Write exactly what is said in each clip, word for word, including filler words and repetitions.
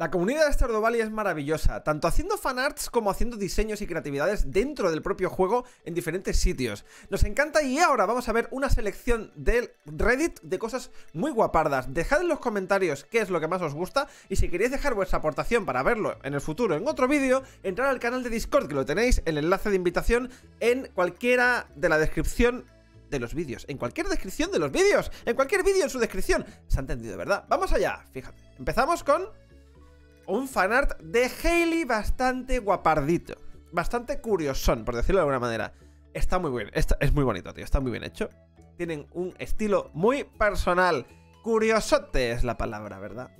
La comunidad de Stardew Valley es maravillosa, tanto haciendo fanarts como haciendo diseños y creatividades dentro del propio juego en diferentes sitios. Nos encanta y ahora vamos a ver una selección del Reddit de cosas muy guapardas. Dejad en los comentarios qué es lo que más os gusta y si queréis dejar vuestra aportación para verlo en el futuro en otro vídeo, entrad al canal de Discord, que lo tenéis el enlace de invitación en cualquiera de la descripción de los vídeos. En cualquier descripción de los vídeos, en cualquier vídeo en su descripción. ¿Se ha entendido, verdad? Vamos allá, fíjate. Empezamos con un fanart de Hailey bastante guapardito, bastante curiosón, por decirlo de alguna manera. Está muy bien, está, es muy bonito, tío, está muy bien hecho. Tienen un estilo muy personal. Curiosote es la palabra, ¿verdad?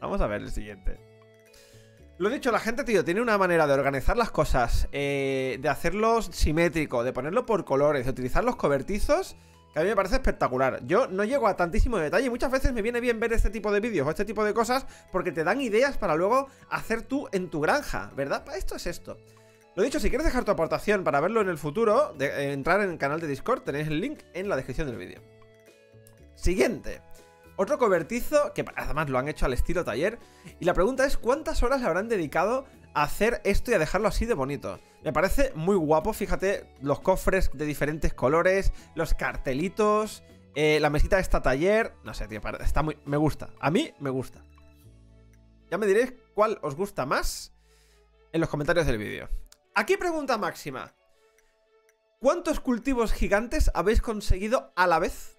Vamos a ver el siguiente. Lo dicho, la gente, tío, tiene una manera de organizar las cosas, eh, de hacerlos simétrico, de ponerlo por colores, de utilizar los cobertizos, que a mí me parece espectacular. Yo no llego a tantísimo detalle y muchas veces me viene bien ver este tipo de vídeos o este tipo de cosas porque te dan ideas para luego hacer tú en tu granja, ¿verdad? Para esto es esto. Lo dicho, si quieres dejar tu aportación para verlo en el futuro, de, entrar en el canal de Discord, tenéis el link en la descripción del vídeo. Siguiente. Otro cobertizo que además lo han hecho al estilo taller. Y la pregunta es ¿cuántas horas le habrán dedicado a hacer esto y a dejarlo así de bonito? Me parece muy guapo, fíjate, los cofres de diferentes colores, los cartelitos, eh, la mesita de esta taller. No sé, tío, está muy... me gusta, a mí me gusta. Ya me diréis cuál os gusta más en los comentarios del vídeo. Aquí pregunta máxima. ¿Cuántos cultivos gigantes habéis conseguido a la vez?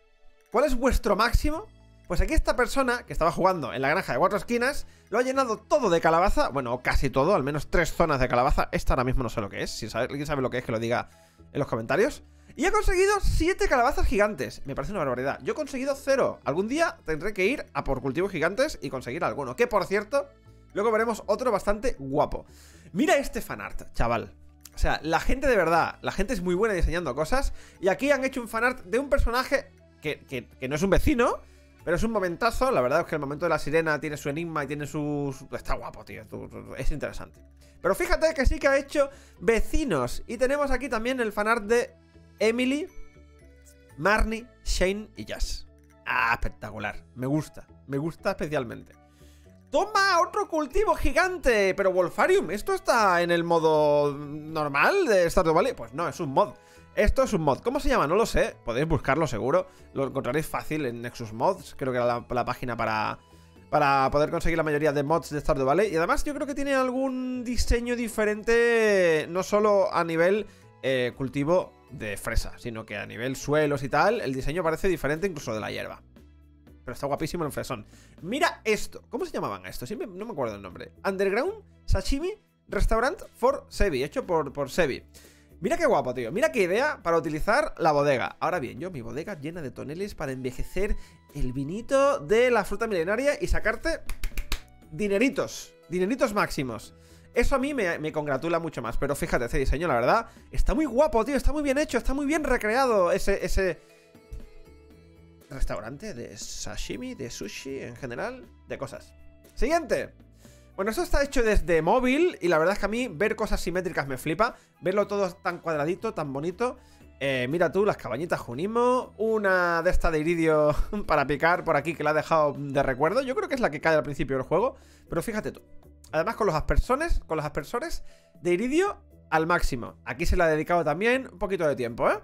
¿Cuál es vuestro máximo? Pues aquí esta persona, que estaba jugando en la granja de cuatro esquinas, lo ha llenado todo de calabaza. Bueno, casi todo, al menos tres zonas de calabaza. Esta ahora mismo no sé lo que es. Si alguien sabe lo que es, que lo diga en los comentarios. Y ha conseguido siete calabazas gigantes. Me parece una barbaridad. Yo he conseguido cero. Algún día tendré que ir a por cultivos gigantes y conseguir alguno. Que, por cierto, luego veremos otro bastante guapo. Mira este fanart, chaval. O sea, la gente de verdad, la gente es muy buena diseñando cosas. Y aquí han hecho un fanart de un personaje que, que, que no es un vecino, pero es un momentazo. La verdad es que el momento de la sirena tiene su enigma y tiene su... está guapo, tío, es interesante. Pero fíjate que sí que ha hecho vecinos. Y tenemos aquí también el fanart de Emily, Marnie, Shane y Jazz. Ah, espectacular, me gusta, me gusta especialmente. ¡Toma! ¡Otro cultivo gigante! Pero Wolfarium, ¿esto está en el modo normal de Stardew Valley? Pues no, es un mod. Esto es un mod. ¿Cómo se llama? No lo sé. Podéis buscarlo seguro. Lo encontraréis fácil en Nexus Mods. Creo que era la, la página para, para poder conseguir la mayoría de mods de Stardew Valley. Y además yo creo que tiene algún diseño diferente, no solo a nivel eh, cultivo de fresa, sino que a nivel suelos y tal. El diseño parece diferente incluso de la hierba. Pero está guapísimo el fresón. Mira esto. ¿Cómo se llamaban esto? Siempre no me acuerdo el nombre. Underground Sashimi Restaurant for Sebi. Hecho por, por Sebi. Mira qué guapo, tío. Mira qué idea para utilizar la bodega. Ahora bien, yo mi bodega llena de toneles para envejecer el vinito de la fruta milenaria y sacarte dineritos. Dineritos máximos. Eso a mí me, me congratula mucho más. Pero fíjate, este diseño, la verdad, está muy guapo, tío. Está muy bien hecho. Está muy bien recreado ese... ese restaurante de sashimi, de sushi en general, de cosas. Siguiente. Bueno, esto está hecho desde móvil y la verdad es que a mí ver cosas simétricas me flipa. Verlo todo tan cuadradito, tan bonito. Eh, mira tú, las cabañitas Junimo. Una de esta de iridio para picar por aquí que la he dejado de recuerdo. Yo creo que es la que cae al principio del juego. Pero fíjate tú. Además con los aspersores, con los aspersores de iridio al máximo. Aquí se la ha dedicado también un poquito de tiempo, ¿eh?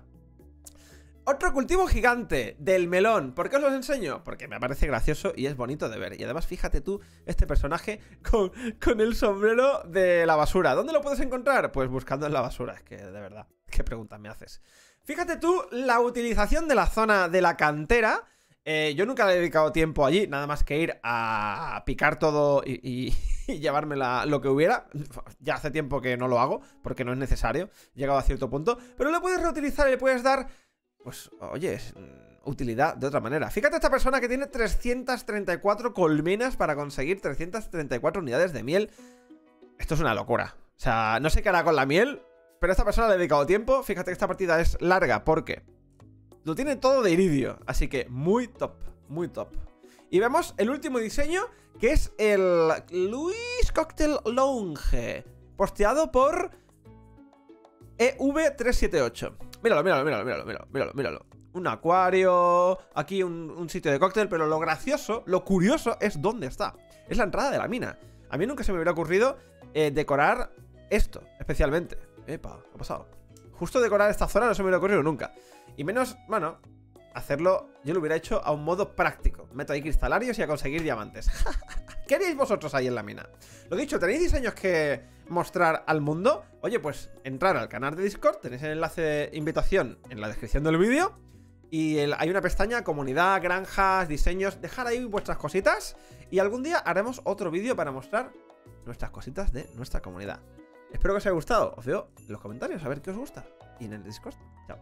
Otro cultivo gigante del melón. ¿Por qué os los enseño? Porque me parece gracioso y es bonito de ver. Y además fíjate tú este personaje con, con el sombrero de la basura. ¿Dónde lo puedes encontrar? Pues buscando en la basura. Es que de verdad, qué preguntas me haces. Fíjate tú la utilización de la zona de la cantera. Eh, yo nunca le he dedicado tiempo allí, nada más que ir a picar todo y, y, y llevarme la, lo que hubiera. Ya hace tiempo que no lo hago porque no es necesario, llegado a cierto punto. Pero lo puedes reutilizar y le puedes dar... pues, oye, es utilidad de otra manera. Fíjate esta persona que tiene trescientas treinta y cuatro colmenas para conseguir trescientas treinta y cuatro unidades de miel. Esto es una locura. O sea, no sé qué hará con la miel, pero esta persona le ha dedicado tiempo. Fíjate que esta partida es larga porque lo tiene todo de iridio. Así que muy top, muy top. Y vemos el último diseño, que es el Louis Cocktail Lounge, posteado por E V tres siete ocho. Míralo, míralo, míralo, míralo, míralo, míralo. Un acuario, aquí un, un sitio de cóctel, pero lo gracioso, lo curioso es dónde está. Es la entrada de la mina. A mí nunca se me hubiera ocurrido eh, decorar esto, especialmente. Epa, ¿qué ha pasado? Justo decorar esta zona no se me hubiera ocurrido nunca. Y menos, bueno, hacerlo yo lo hubiera hecho a un modo práctico. Meto ahí cristalarios y a conseguir diamantes. ¿Qué haríais vosotros ahí en la mina? Lo dicho, ¿tenéis diseños que mostrar al mundo? Oye, pues entrar al canal de Discord. Tenéis el enlace de invitación en la descripción del vídeo. Y el, hay una pestaña, comunidad, granjas, diseños. Dejad ahí vuestras cositas. Y algún día haremos otro vídeo para mostrar nuestras cositas de nuestra comunidad. Espero que os haya gustado. Os veo en los comentarios a ver qué os gusta. Y en el Discord. Chao.